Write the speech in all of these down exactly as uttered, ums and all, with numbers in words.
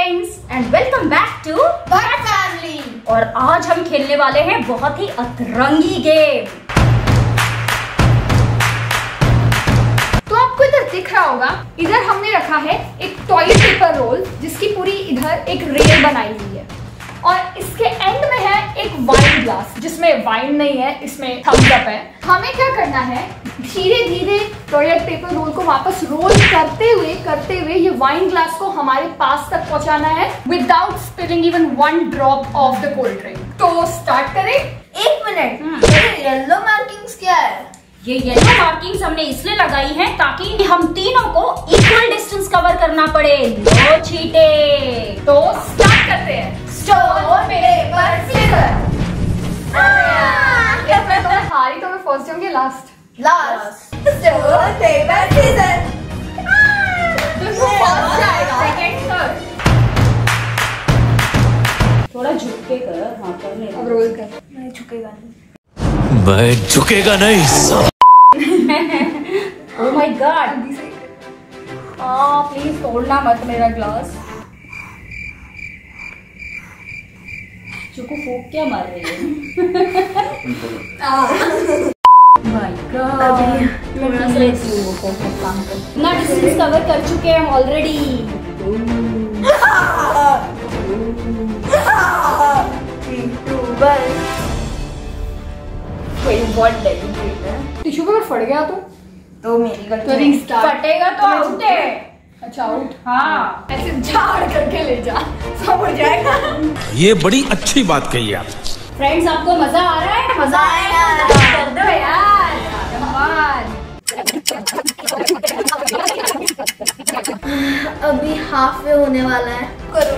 Friends and welcome back to Bhatt family. और आज हम खेलने वाले हैं बहुत ही अतरंगी गेम। तो आपको इधर दिख रहा होगा, इधर हमने रखा है एक टॉयलेट पेपर रोल जिसकी पूरी इधर एक रेल बनाई हुई है और इसके एंड में है एक वाइन ग्लास जिसमें वाइन नहीं है, इसमें थम्स अप है। हमें क्या करना है, धीरे धीरे टॉयलेट पेपर रोल को वापस रोल करते हुए करते हुए ये वाइन ग्लास को हमारे पास तक पहुंचाना है without spilling even one drop of the cold drink. तो स्टार्ट करें। एक मिनट, येलो मार्किंग्स क्या है? ये येलो मार्किंग्स हमने इसलिए लगाई है ताकि हम तीनों को इक्वल डिस्टेंस कवर करना पड़े। नो छीटे। तो स्टार्ट करते हैं। Stone paper scissor. तो हारी तो मैं फर्स्ट होंगे। Last last stone paper scissor. थोड़ा झुक के कर, हाँ कर ले। अब रोल कर। मैं झुकेगा नहीं। मैं झुकेगा नहीं। Oh my God! आ प्लीज तोड़ना मत मेरा ग्लास। चुकू फूक क्या मार रही है? माय गॉड, इतना डिस्टेंस कवर कर चुके हैं हम ऑलरेडी। टिश्यू पेपर फट गया तो तो मेरी गलती। फटेगा तो आउट है। अच्छा आउट। हाँ ऐसे झाड़ करके ले जा, सब हो जाएगा। ये बड़ी अच्छी बात कही आप। फ्रेंड्स आपको मजा आ रहा है? मजा आया कर दो यार। अभी हाफ वे होने वाला है। करो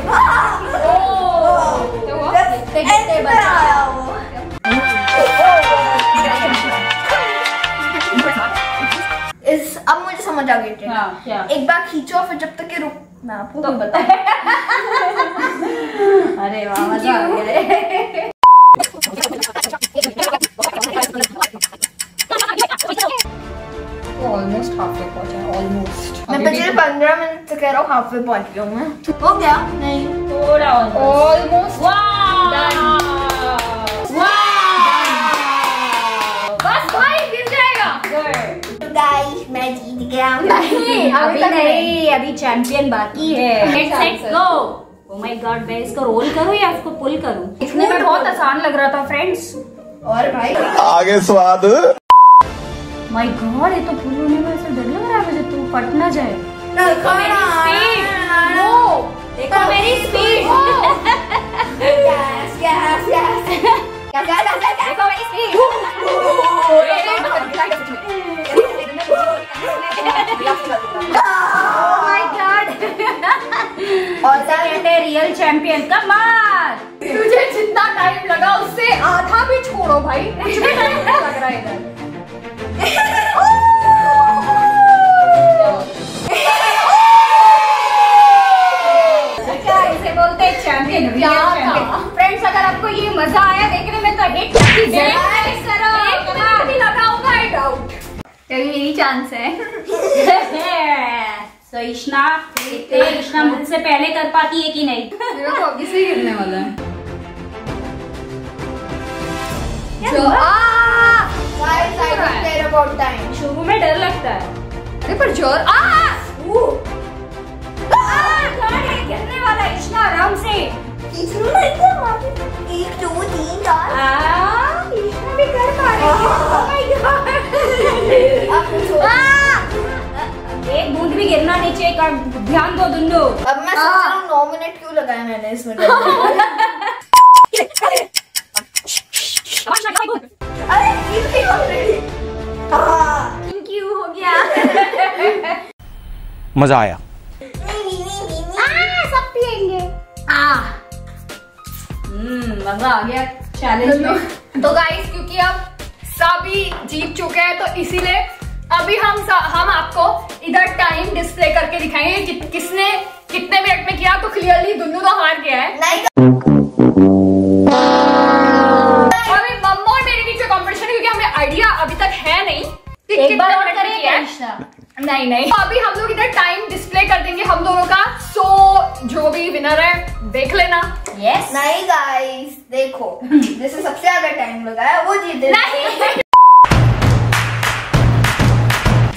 इस, अब मुझे समझ आ गई। हाँ, एक बार खींचो फिर जब तक रुक मैं आपको तो बता। अरे वाह मजा आ गया। ऑलमोस्ट हाफ वे पहुंचा। ऑलमोस्ट मैं पिछले पंद्रह मिनट से कह रहा हूँ हाफ वे पहुंच गया मैं। हो गया? नहीं थोड़ा ऑलमोस्ट। गाइस मैं जीत गया। नहीं अभी नहीं, अभी चैंपियन बाकी है। Let's go. Oh my God, मैं इसको रोल करूं या इसको पुल करूं? इसमें मैं बहुत आसान लग रहा था फ्रेंड्स। और भाई आगे स्वाद। माय गॉड, ये तो पुल होने में ऐसा डर लग रहा है मुझे। तू फट ना जाए। देखो मेरी स्पीड। नो देखो मेरी स्पीड। Yes yes yes. देखो मेरी स्पीड। Oh my God! और रियल चैंपियन का मार। तुझे जितना टाइम लगा उससे आधा भी छोड़ो भाई। कुछ भी टाइम लग रहा है इधर। इसे बोलते हैं चैंपियन। फ्रेंड्स अगर आपको ये मजा आया देखने में तो एक लगा होगा आई डाउट। मेरी चांस है। so, इश्ना, इश्ना मुझसे पहले कर पाती है कि नहीं? मेरा तो अभी से गिरने वाला है। शुरू में डर लगता है। अरे पर जोर आ, गिरने वाला है। इश्ना आराम से। एक दो तीन चार भी कर पा रही है। एक बूंद भी गिरना नहीं चाहिए, ध्यान दो दुंदू। अब मैं सोच रहा हूं नौ मिनट क्यों लगाया मैंने इसमें। अरे हो गया। मजा आया। सब पिएंगे। मजा आ गया चैलेंज में। तो गाइस क्योंकि अब सभी जीत चुके हैं तो इसीलिए अभी हम हम आपको इधर टाइम डिस्प्ले करके दिखाएंगे कि किसने कितने मिनट में किया। तो क्लियरली दुन्नू का हार गया है। अभी मम्मा और मेरे बीच में कॉम्पिटिशन है क्योंकि हमें आइडिया अभी तक है नहीं कि कितना मिनट में किया है। नहीं नहीं, तो अभी हम लोग इधर टाइम डिस्प्ले कर देंगे हम दोनों का। सो जो भी विनर है देख लेना। yes. नहीं गाइस देखो जैसे सबसे ज्यादा टाइम लगाया वो जीते।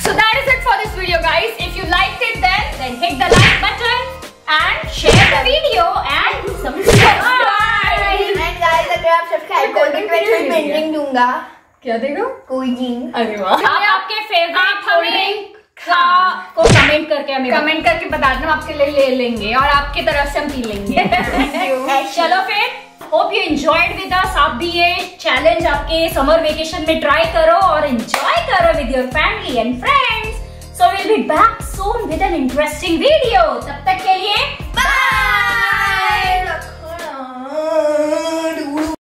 so that is it for this video guys. If you liked it then then hit the like button and share the video and subscribe. And guys अगर आप सब्सक्राइब कर देंगे तो मैं पेंटिंग दूंगा। क्या देगा? कोई अरे वाह। आपके फेवरेट कोल्ड हाँ को कमेंट करके हमें कमेंट करके बता देना, आपके लिए ले लेंगे और आपकी तरफ से हम पी लेंगे। चलो फिर hope you enjoyed with us. आप भी ये चैलेंज आपके समर वेकेशन में ट्राई करो और एंजॉय करो with your family and friends. So we will be back soon with an interesting video. तब तक के लिए बाय।